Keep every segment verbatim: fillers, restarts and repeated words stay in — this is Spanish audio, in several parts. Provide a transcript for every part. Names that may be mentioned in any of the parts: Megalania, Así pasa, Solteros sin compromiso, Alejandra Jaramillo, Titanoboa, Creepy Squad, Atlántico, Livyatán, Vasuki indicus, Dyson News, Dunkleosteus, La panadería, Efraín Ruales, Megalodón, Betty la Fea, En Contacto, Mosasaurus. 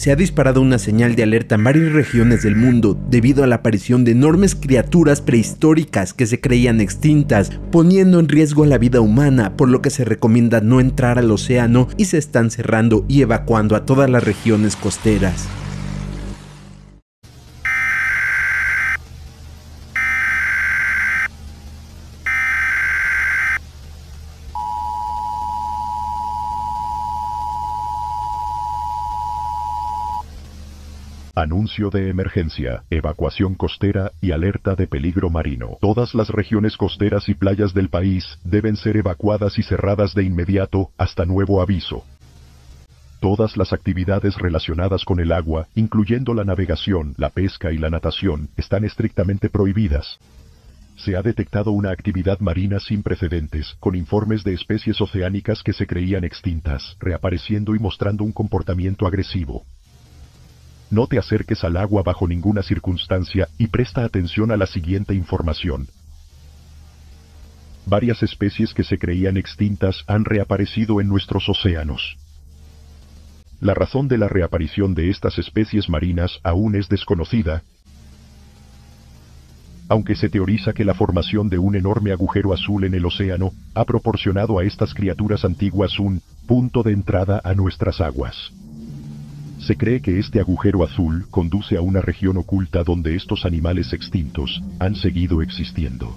Se ha disparado una señal de alerta en varias regiones del mundo debido a la aparición de enormes criaturas prehistóricas que se creían extintas, poniendo en riesgo a la vida humana, por lo que se recomienda no entrar al océano y se están cerrando y evacuando a todas las regiones costeras. Anuncio de emergencia, evacuación costera y alerta de peligro marino. Todas las regiones costeras y playas del país deben ser evacuadas y cerradas de inmediato hasta nuevo aviso. Todas las actividades relacionadas con el agua, incluyendo la navegación, la pesca y la natación, están estrictamente prohibidas. Se ha detectado una actividad marina sin precedentes, con informes de especies oceánicas que se creían extintas, reapareciendo y mostrando un comportamiento agresivo. No te acerques al agua bajo ninguna circunstancia y presta atención a la siguiente información. Varias especies que se creían extintas han reaparecido en nuestros océanos. La razón de la reaparición de estas especies marinas aún es desconocida, aunque se teoriza que la formación de un enorme agujero azul en el océano ha proporcionado a estas criaturas antiguas un punto de entrada a nuestras aguas. Se cree que este agujero azul conduce a una región oculta donde estos animales extintos han seguido existiendo.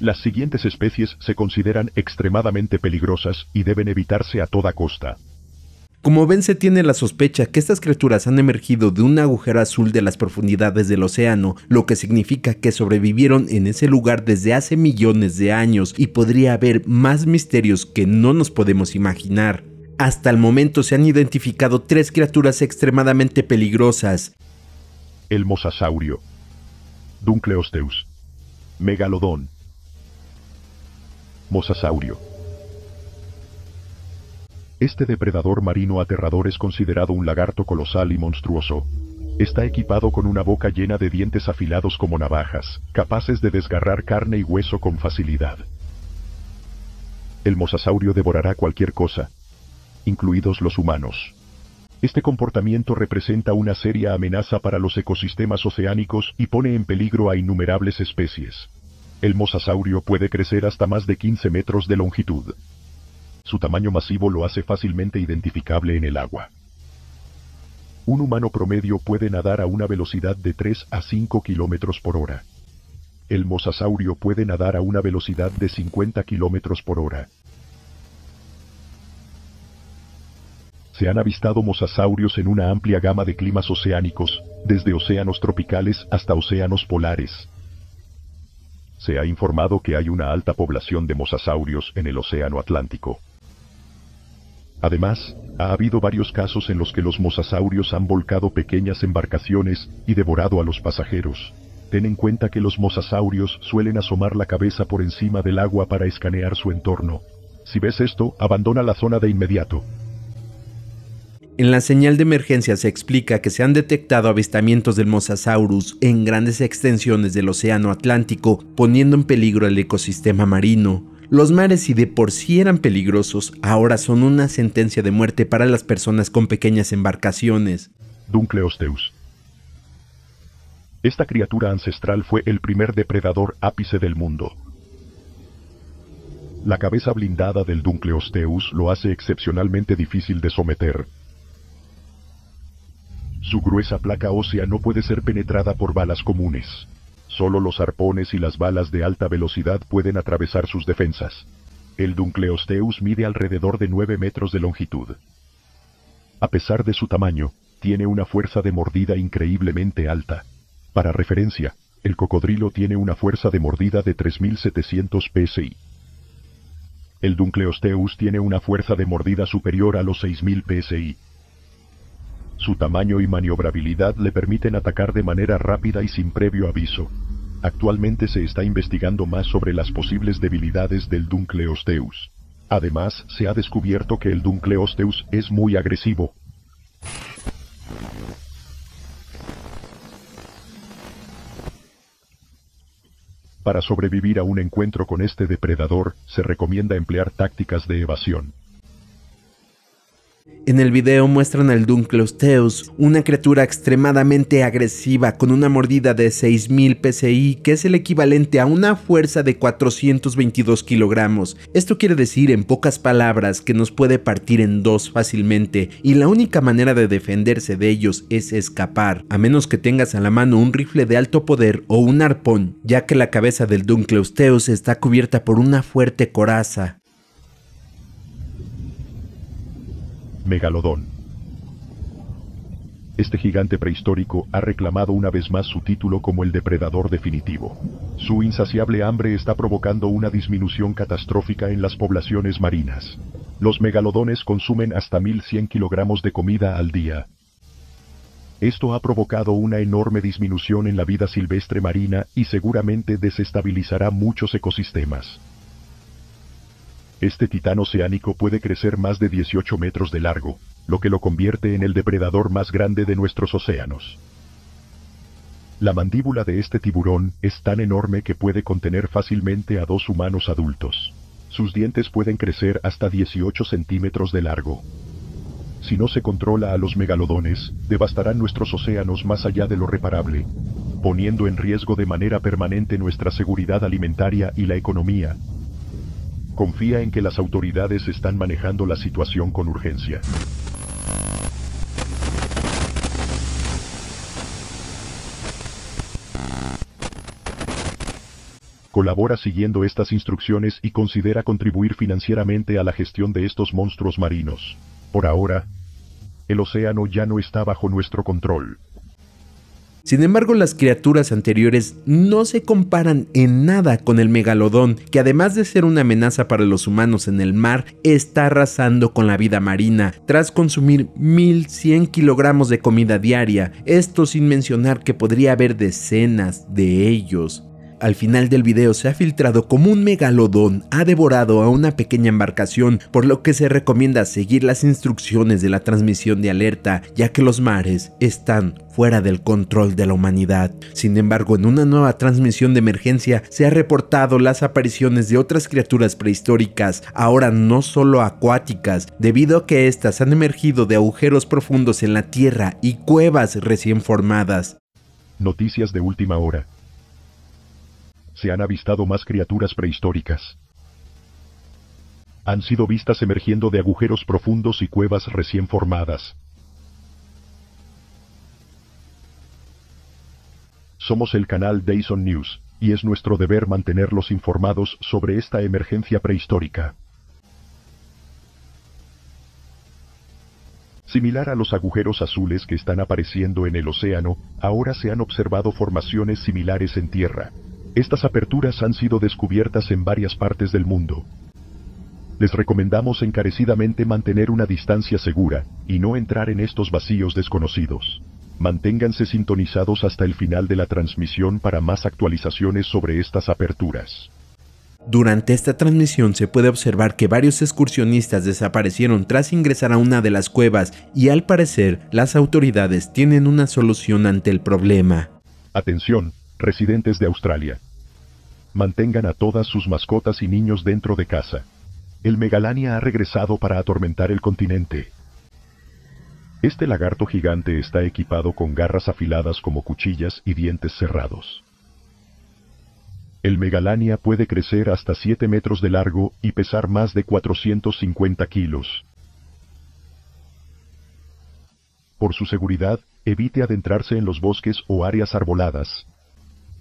Las siguientes especies se consideran extremadamente peligrosas y deben evitarse a toda costa. Como ven, se tiene la sospecha que estas criaturas han emergido de un agujero azul de las profundidades del océano, lo que significa que sobrevivieron en ese lugar desde hace millones de años y podría haber más misterios que no nos podemos imaginar. Hasta el momento se han identificado tres criaturas extremadamente peligrosas: el mosasaurio, Dunkleosteus, Megalodón. Mosasaurio. Este depredador marino aterrador es considerado un lagarto colosal y monstruoso. Está equipado con una boca llena de dientes afilados como navajas, capaces de desgarrar carne y hueso con facilidad. El mosasaurio devorará cualquier cosa, incluidos los humanos. Este comportamiento representa una seria amenaza para los ecosistemas oceánicos y pone en peligro a innumerables especies. El mosasaurio puede crecer hasta más de quince metros de longitud. Su tamaño masivo lo hace fácilmente identificable en el agua. Un humano promedio puede nadar a una velocidad de tres a cinco kilómetros por hora. El mosasaurio puede nadar a una velocidad de cincuenta kilómetros por hora. Se han avistado mosasaurios en una amplia gama de climas oceánicos, desde océanos tropicales hasta océanos polares. Se ha informado que hay una alta población de mosasaurios en el océano Atlántico. Además, ha habido varios casos en los que los mosasaurios han volcado pequeñas embarcaciones y devorado a los pasajeros. Ten en cuenta que los mosasaurios suelen asomar la cabeza por encima del agua para escanear su entorno. Si ves esto, abandona la zona de inmediato. En la señal de emergencia se explica que se han detectado avistamientos del Mosasaurus en grandes extensiones del océano Atlántico, poniendo en peligro el ecosistema marino. Los mares, si de por sí eran peligrosos, ahora son una sentencia de muerte para las personas con pequeñas embarcaciones. Dunkleosteus. Esta criatura ancestral fue el primer depredador ápice del mundo. La cabeza blindada del Dunkleosteus lo hace excepcionalmente difícil de someter. Su gruesa placa ósea no puede ser penetrada por balas comunes. Solo los arpones y las balas de alta velocidad pueden atravesar sus defensas. El Dunkleosteus mide alrededor de nueve metros de longitud. A pesar de su tamaño, tiene una fuerza de mordida increíblemente alta. Para referencia, el cocodrilo tiene una fuerza de mordida de tres mil setecientos psi. El Dunkleosteus tiene una fuerza de mordida superior a los seis mil psi. Su tamaño y maniobrabilidad le permiten atacar de manera rápida y sin previo aviso. Actualmente se está investigando más sobre las posibles debilidades del Dunkleosteus. Además, se ha descubierto que el Dunkleosteus es muy agresivo. Para sobrevivir a un encuentro con este depredador, se recomienda emplear tácticas de evasión. En el video muestran al Dunkleosteus, una criatura extremadamente agresiva con una mordida de seis mil P S I, que es el equivalente a una fuerza de cuatrocientos veintidós kilogramos. Esto quiere decir, en pocas palabras, que nos puede partir en dos fácilmente, y la única manera de defenderse de ellos es escapar, a menos que tengas a la mano un rifle de alto poder o un arpón, ya que la cabeza del Dunkleosteus está cubierta por una fuerte coraza. Megalodón. Este gigante prehistórico ha reclamado una vez más su título como el depredador definitivo. Su insaciable hambre está provocando una disminución catastrófica en las poblaciones marinas. Los megalodones consumen hasta mil cien kilogramos de comida al día. Esto ha provocado una enorme disminución en la vida silvestre marina y seguramente desestabilizará muchos ecosistemas. Este titán oceánico puede crecer más de dieciocho metros de largo, lo que lo convierte en el depredador más grande de nuestros océanos. La mandíbula de este tiburón es tan enorme que puede contener fácilmente a dos humanos adultos. Sus dientes pueden crecer hasta dieciocho centímetros de largo. Si no se controla a los megalodones, devastarán nuestros océanos más allá de lo reparable, poniendo en riesgo de manera permanente nuestra seguridad alimentaria y la economía. Confía en que las autoridades están manejando la situación con urgencia. Colabora siguiendo estas instrucciones y considera contribuir financieramente a la gestión de estos monstruos marinos. Por ahora, el océano ya no está bajo nuestro control. Sin embargo, las criaturas anteriores no se comparan en nada con el megalodón, que además de ser una amenaza para los humanos en el mar, está arrasando con la vida marina, tras consumir mil cien kilogramos de comida diaria, esto sin mencionar que podría haber decenas de ellos. Al final del video se ha filtrado como un megalodón ha devorado a una pequeña embarcación, por lo que se recomienda seguir las instrucciones de la transmisión de alerta, ya que los mares están fuera del control de la humanidad. Sin embargo, en una nueva transmisión de emergencia se ha reportado las apariciones de otras criaturas prehistóricas, ahora no solo acuáticas, debido a que éstas han emergido de agujeros profundos en la tierra y cuevas recién formadas. Noticias de última hora. Se han avistado más criaturas prehistóricas. Han sido vistas emergiendo de agujeros profundos y cuevas recién formadas. Somos el canal Dyson News, y es nuestro deber mantenerlos informados sobre esta emergencia prehistórica. Similar a los agujeros azules que están apareciendo en el océano, ahora se han observado formaciones similares en tierra. Estas aperturas han sido descubiertas en varias partes del mundo. Les recomendamos encarecidamente mantener una distancia segura y no entrar en estos vacíos desconocidos. Manténganse sintonizados hasta el final de la transmisión para más actualizaciones sobre estas aperturas. Durante esta transmisión se puede observar que varios excursionistas desaparecieron tras ingresar a una de las cuevas y al parecer las autoridades tienen una solución ante el problema. Atención, residentes de Australia. Mantengan a todas sus mascotas y niños dentro de casa. El Megalania ha regresado para atormentar el continente. Este lagarto gigante está equipado con garras afiladas como cuchillas y dientes cerrados. El Megalania puede crecer hasta siete metros de largo y pesar más de cuatrocientos cincuenta kilos. Por su seguridad, evite adentrarse en los bosques o áreas arboladas,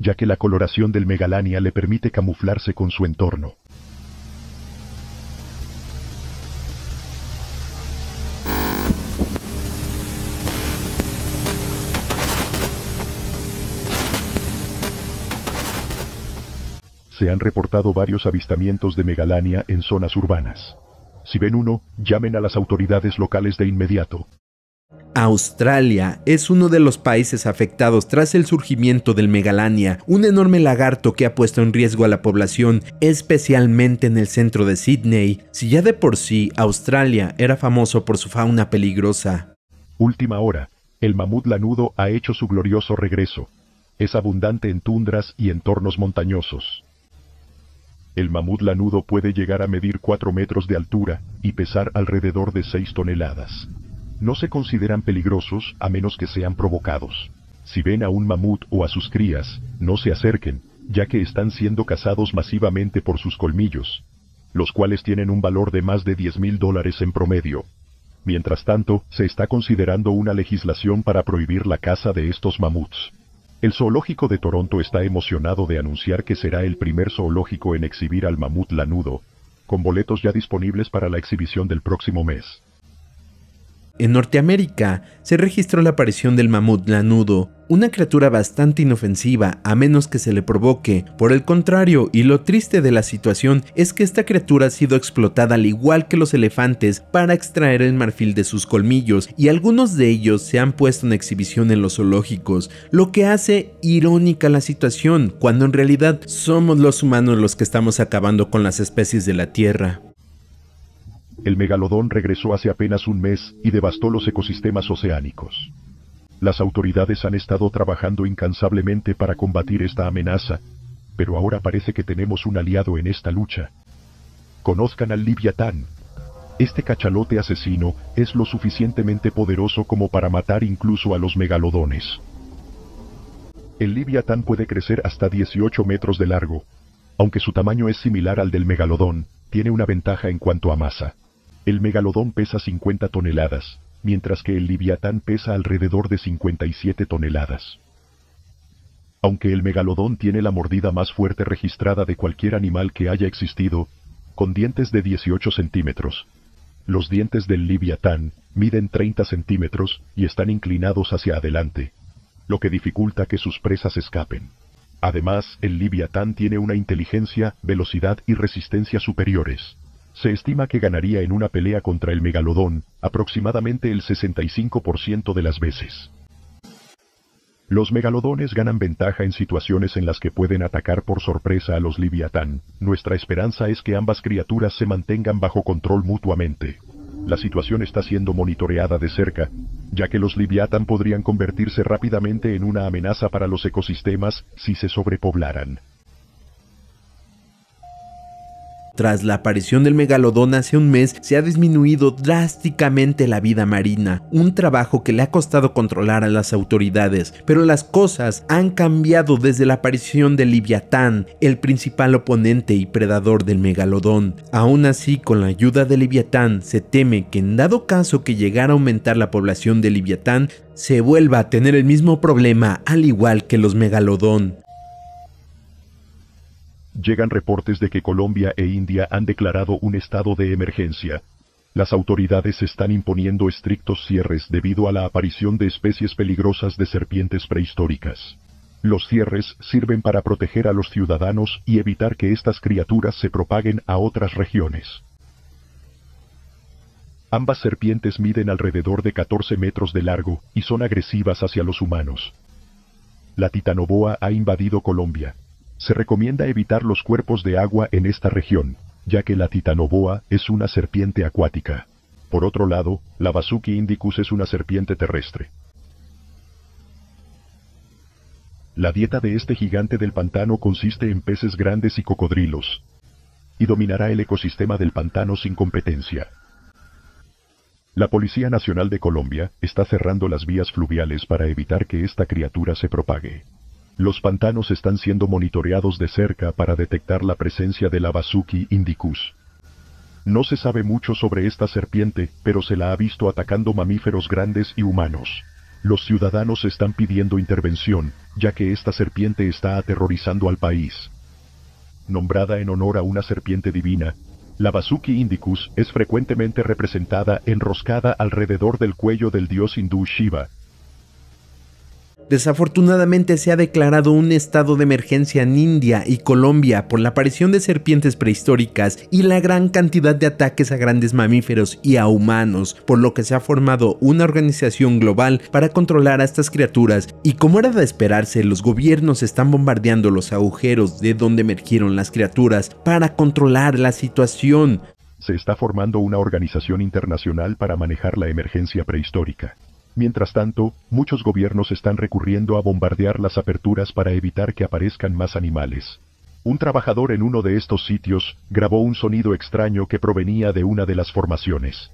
ya que la coloración del Megalania le permite camuflarse con su entorno. Se han reportado varios avistamientos de Megalania en zonas urbanas. Si ven uno, llamen a las autoridades locales de inmediato. Australia es uno de los países afectados tras el surgimiento del Megalania, un enorme lagarto que ha puesto en riesgo a la población, especialmente en el centro de Sydney. Si ya de por sí Australia era famoso por su fauna peligrosa. Última hora, el mamut lanudo ha hecho su glorioso regreso. Es abundante en tundras y entornos montañosos. El mamut lanudo puede llegar a medir cuatro metros de altura y pesar alrededor de seis toneladas. No se consideran peligrosos a menos que sean provocados. Si ven a un mamut o a sus crías, no se acerquen, ya que están siendo cazados masivamente por sus colmillos, los cuales tienen un valor de más de diez mil dólares en promedio. Mientras tanto, se está considerando una legislación para prohibir la caza de estos mamuts. El zoológico de Toronto está emocionado de anunciar que será el primer zoológico en exhibir al mamut lanudo, con boletos ya disponibles para la exhibición del próximo mes. En Norteamérica, se registró la aparición del mamut lanudo, una criatura bastante inofensiva a menos que se le provoque. Por el contrario, y lo triste de la situación, es que esta criatura ha sido explotada al igual que los elefantes para extraer el marfil de sus colmillos, y algunos de ellos se han puesto en exhibición en los zoológicos, lo que hace irónica la situación, cuando en realidad somos los humanos los que estamos acabando con las especies de la Tierra. El megalodón regresó hace apenas un mes y devastó los ecosistemas oceánicos. Las autoridades han estado trabajando incansablemente para combatir esta amenaza, pero ahora parece que tenemos un aliado en esta lucha. Conozcan al Livyatán. Este cachalote asesino es lo suficientemente poderoso como para matar incluso a los megalodones. El Livyatán puede crecer hasta dieciocho metros de largo. Aunque su tamaño es similar al del megalodón, tiene una ventaja en cuanto a masa. El megalodón pesa cincuenta toneladas, mientras que el Livyatán pesa alrededor de cincuenta y siete toneladas. Aunque el megalodón tiene la mordida más fuerte registrada de cualquier animal que haya existido, con dientes de dieciocho centímetros. Los dientes del Livyatán miden treinta centímetros y están inclinados hacia adelante, lo que dificulta que sus presas escapen. Además, el Livyatán tiene una inteligencia, velocidad y resistencia superiores. Se estima que ganaría en una pelea contra el megalodón aproximadamente el sesenta y cinco por ciento de las veces. Los megalodones ganan ventaja en situaciones en las que pueden atacar por sorpresa a los Livyatán. Nuestra esperanza es que ambas criaturas se mantengan bajo control mutuamente. La situación está siendo monitoreada de cerca, ya que los Livyatán podrían convertirse rápidamente en una amenaza para los ecosistemas si se sobrepoblaran. Tras la aparición del megalodón hace un mes, se ha disminuido drásticamente la vida marina, un trabajo que le ha costado controlar a las autoridades, pero las cosas han cambiado desde la aparición del Livyatán, el principal oponente y predador del megalodón. Aún así, con la ayuda del Livyatán, se teme que en dado caso que llegara a aumentar la población del Livyatán, se vuelva a tener el mismo problema al igual que los megalodón. Llegan reportes de que Colombia e India han declarado un estado de emergencia. Las autoridades están imponiendo estrictos cierres debido a la aparición de especies peligrosas de serpientes prehistóricas. Los cierres sirven para proteger a los ciudadanos y evitar que estas criaturas se propaguen a otras regiones. Ambas serpientes miden alrededor de catorce metros de largo y son agresivas hacia los humanos. La Titanoboa ha invadido Colombia. Se recomienda evitar los cuerpos de agua en esta región, ya que la Titanoboa es una serpiente acuática. Por otro lado, la Vasuki indicus es una serpiente terrestre. La dieta de este gigante del pantano consiste en peces grandes y cocodrilos, y dominará el ecosistema del pantano sin competencia. La Policía Nacional de Colombia está cerrando las vías fluviales para evitar que esta criatura se propague. Los pantanos están siendo monitoreados de cerca para detectar la presencia de la Vasuki indicus. No se sabe mucho sobre esta serpiente, pero se la ha visto atacando mamíferos grandes y humanos. Los ciudadanos están pidiendo intervención, ya que esta serpiente está aterrorizando al país. Nombrada en honor a una serpiente divina, la Vasuki indicus es frecuentemente representada enroscada alrededor del cuello del dios hindú Shiva. Desafortunadamente se ha declarado un estado de emergencia en India y Colombia por la aparición de serpientes prehistóricas y la gran cantidad de ataques a grandes mamíferos y a humanos, por lo que se ha formado una organización global para controlar a estas criaturas, y como era de esperarse, los gobiernos están bombardeando los agujeros de donde emergieron las criaturas para controlar la situación. Se está formando una organización internacional para manejar la emergencia prehistórica. Mientras tanto, muchos gobiernos están recurriendo a bombardear las aperturas para evitar que aparezcan más animales. Un trabajador en uno de estos sitios grabó un sonido extraño que provenía de una de las formaciones.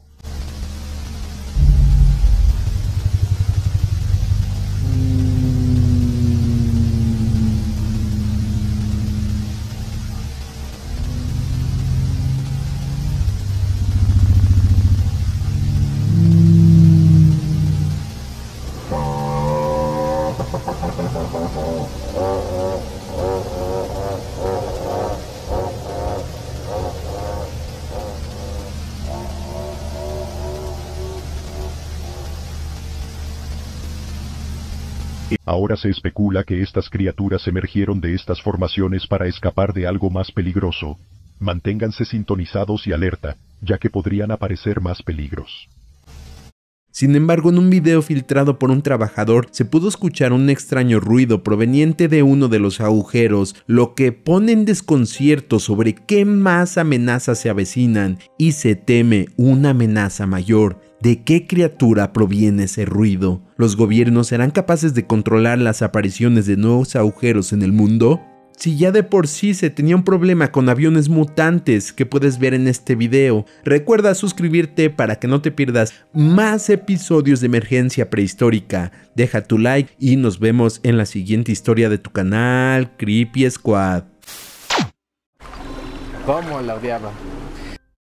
Ahora se especula que estas criaturas emergieron de estas formaciones para escapar de algo más peligroso. Manténganse sintonizados y alerta, ya que podrían aparecer más peligros. Sin embargo, en un video filtrado por un trabajador, se pudo escuchar un extraño ruido proveniente de uno de los agujeros, lo que pone en desconcierto sobre qué más amenazas se avecinan, y se teme una amenaza mayor. ¿De qué criatura proviene ese ruido? ¿Los gobiernos serán capaces de controlar las apariciones de nuevos agujeros en el mundo? Si ya de por sí se tenía un problema con aviones mutantes que puedes ver en este video, recuerda suscribirte para que no te pierdas más episodios de Emergencia Prehistórica. Deja tu like y nos vemos en la siguiente historia de tu canal Creepy Squad. ¿Cómo la odiaba?